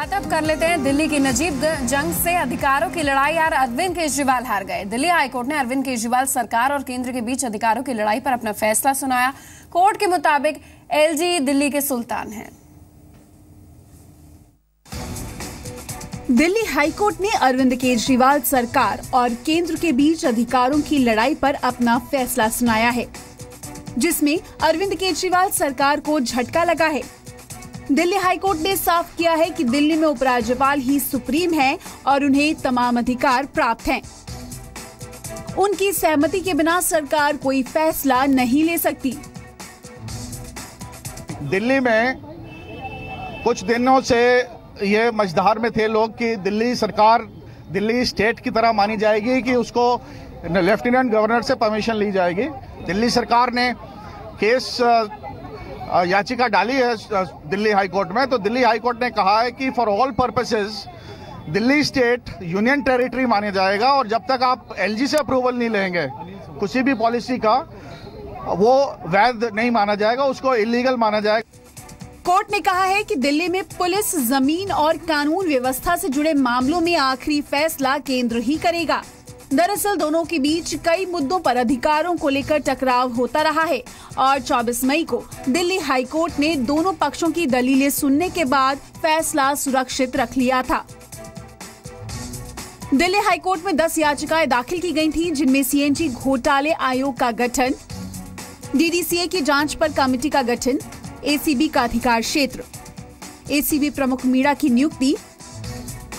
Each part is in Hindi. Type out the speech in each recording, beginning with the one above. बात अब कर लेते हैं दिल्ली की नजीब जंग से। अधिकारों की लड़ाई यार, अरविंद केजरीवाल हार गए। दिल्ली हाईकोर्ट ने अरविंद केजरीवाल सरकार और केंद्र के बीच अधिकारों की लड़ाई पर अपना फैसला सुनाया। कोर्ट के मुताबिक एलजी दिल्ली के सुल्तान हैं। दिल्ली हाईकोर्ट ने अरविंद केजरीवाल सरकार और केंद्र के बीच अधिकारों की लड़ाई पर अपना फैसला सुनाया है, जिसमें अरविंद केजरीवाल सरकार को झटका लगा है। दिल्ली हाईकोर्ट ने साफ किया है कि दिल्ली में उपराज्यपाल ही सुप्रीम हैं और उन्हें तमाम अधिकार प्राप्त हैं। उनकी सहमति के बिना सरकार कोई फैसला नहीं ले सकती। दिल्ली में कुछ दिनों से ये मझधार में थे लोग कि दिल्ली सरकार दिल्ली स्टेट की तरह मानी जाएगी, कि उसको लेफ्टिनेंट गवर्नर से परमिशन ली जाएगी। दिल्ली सरकार ने केस याचिका डाली है दिल्ली हाई कोर्ट में, तो दिल्ली हाई कोर्ट ने कहा है कि for all purposes Delhi state union territory माने जाएगा, और जब तक आप एलजी से अप्रूवल नहीं लेंगे किसी भी पॉलिसी का, वो वैध नहीं माना जाएगा, उसको इलीगल माना जाएगा। कोर्ट ने कहा है कि दिल्ली में पुलिस, जमीन और कानून व्यवस्था से जुड़े मामलों में आखिरी फैसला केंद्र ही करेगा। दरअसल दोनों के बीच कई मुद्दों पर अधिकारों को लेकर टकराव होता रहा है, और 24 मई को दिल्ली हाई कोर्ट ने दोनों पक्षों की दलीलें सुनने के बाद फैसला सुरक्षित रख लिया था। दिल्ली हाई कोर्ट में 10 याचिकाएं दाखिल की गई थीं, जिनमें सीएनजी घोटाले आयोग का गठन, डीडीसीए की जांच पर कमेटी का गठन, एसीबी का अधिकार क्षेत्र, एसीबी प्रमुख मीणा की नियुक्ति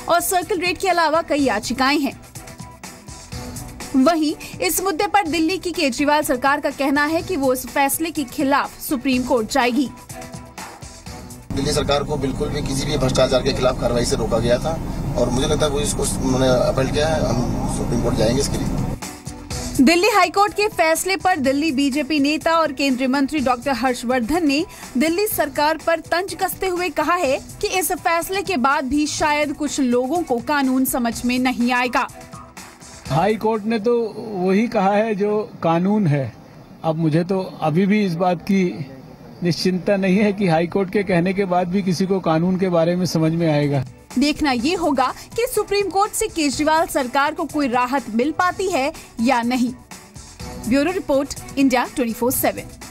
और सर्किल रेट के अलावा कई याचिकाएं हैं। वहीं इस मुद्दे पर दिल्ली की केजरीवाल सरकार का कहना है कि वो इस फैसले के खिलाफ सुप्रीम कोर्ट जाएगी। दिल्ली सरकार को बिल्कुल भी किसी भी भ्रष्टाचार के खिलाफ कार्रवाई से रोका गया था, और मुझे लगता है वो इसको मैंने अपील किया है, हम सुप्रीम कोर्ट जाएंगे इसके लिए। दिल्ली हाईकोर्ट के फैसले पर दिल्ली बीजेपी नेता और केंद्रीय मंत्री डॉक्टर हर्षवर्धन ने दिल्ली सरकार पर तंज कसते हुए कहा है कि इस फैसले के बाद भी शायद कुछ लोगों को कानून समझ में नहीं आएगा। हाई कोर्ट ने तो वही कहा है जो कानून है। अब मुझे तो अभी भी इस बात की निश्चिंता नहीं है कि हाई कोर्ट के कहने के बाद भी किसी को कानून के बारे में समझ में आएगा। देखना ये होगा कि सुप्रीम कोर्ट से केजरीवाल सरकार को कोई राहत मिल पाती है या नहीं। Bureau report, India 24/7।